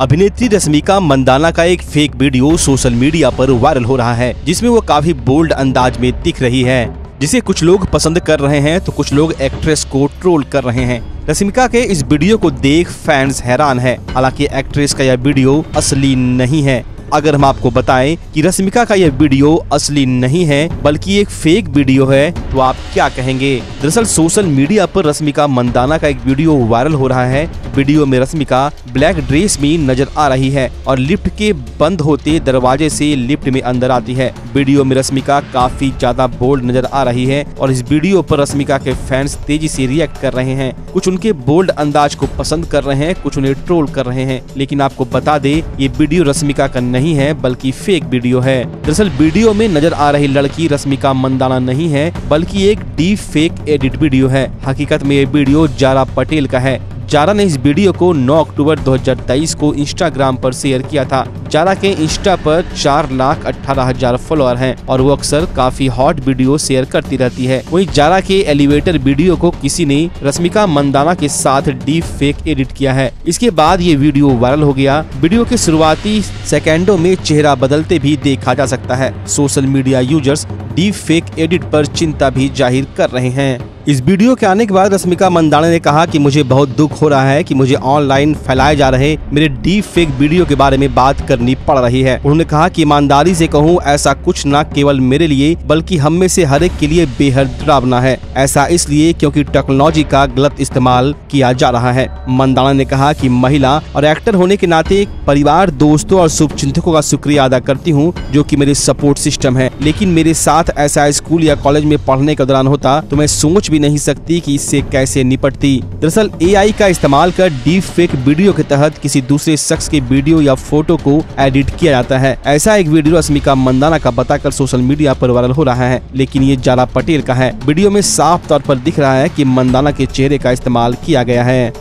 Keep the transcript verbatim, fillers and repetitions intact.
अभिनेत्री रश्मिका मंदाना का एक फेक वीडियो सोशल मीडिया पर वायरल हो रहा है, जिसमें वो काफी बोल्ड अंदाज में दिख रही है, जिसे कुछ लोग पसंद कर रहे हैं तो कुछ लोग एक्ट्रेस को ट्रोल कर रहे हैं। रश्मिका के इस वीडियो को देख फैंस हैरान है। हालांकि एक्ट्रेस का यह वीडियो असली नहीं है। अगर हम आपको बताएं कि रश्मिका का यह वीडियो असली नहीं है बल्कि एक फेक वीडियो है, तो आप क्या कहेंगे? दरअसल सोशल मीडिया पर रश्मिका मंदाना का एक वीडियो वायरल हो रहा है। वीडियो में रश्मिका ब्लैक ड्रेस में नजर आ रही है और लिफ्ट के बंद होते दरवाजे से लिफ्ट में अंदर आती है। वीडियो में रश्मिका काफी ज्यादा बोल्ड नजर आ रही है और इस वीडियो पर रश्मिका के फैंस तेजी से रिएक्ट कर रहे हैं। कुछ उनके बोल्ड अंदाज को पसंद कर रहे हैं, कुछ उन्हें ट्रोल कर रहे हैं। लेकिन आपको बता दे, ये वीडियो रश्मिका का नहीं है बल्कि फेक वीडियो है। दरअसल वीडियो में नजर आ रही लड़की रश्मिका मंदाना नहीं है बल्कि एक डीप फेक एडिट वीडियो है। हकीकत में ये वीडियो ज़ारा पटेल का है। ज़ारा ने इस वीडियो को नौ अक्टूबर दो हज़ार तेईस को इंस्टाग्राम पर शेयर किया था। ज़ारा के इंस्टा पर चार लाख अठारह हजार फॉलोअर हैं और वो अक्सर काफी हॉट वीडियो शेयर करती रहती है। वहीं ज़ारा के एलिवेटर वीडियो को किसी ने रश्मिका मंदाना के साथ डीप फेक एडिट किया है। इसके बाद ये वीडियो वायरल हो गया। वीडियो के शुरुआती सेकेंडों में चेहरा बदलते भी देखा जा सकता है। Social media users deep fake edit पर चिंता भी जाहिर कर रहे हैं। इस वीडियो के आने के बाद रश्मिका मंदाना ने कहा कि मुझे बहुत दुख हो रहा है कि मुझे ऑनलाइन फैलाए जा रहे मेरे डीप फेक वीडियो के बारे में बात करनी पड़ रही है। उन्होंने कहा कि ईमानदारी से कहूं, ऐसा कुछ न केवल मेरे लिए बल्कि हम में से हर एक के लिए बेहद डरावना है। ऐसा इसलिए क्योंकि टेक्नोलॉजी का गलत इस्तेमाल किया जा रहा है। मंदाना ने कहा कि महिला और एक्टर होने के नाते परिवार, दोस्तों और शुभचिंतकों का शुक्रिया अदा करती हूँ, जो की मेरे सपोर्ट सिस्टम है। लेकिन मेरे साथ ऐसा स्कूल या कॉलेज में पढ़ने के दौरान होता तो मैं सोच भी नहीं सकती कि इससे कैसे निपटती। दरअसल एआई का इस्तेमाल कर डीप फेक वीडियो के तहत किसी दूसरे शख्स के वीडियो या फोटो को एडिट किया जाता है। ऐसा एक वीडियो रश्मिका मंदाना का बताकर सोशल मीडिया पर वायरल हो रहा है, लेकिन ये ज़ारा पटेल का है। वीडियो में साफ तौर पर दिख रहा है कि मंदाना के चेहरे का इस्तेमाल किया गया है।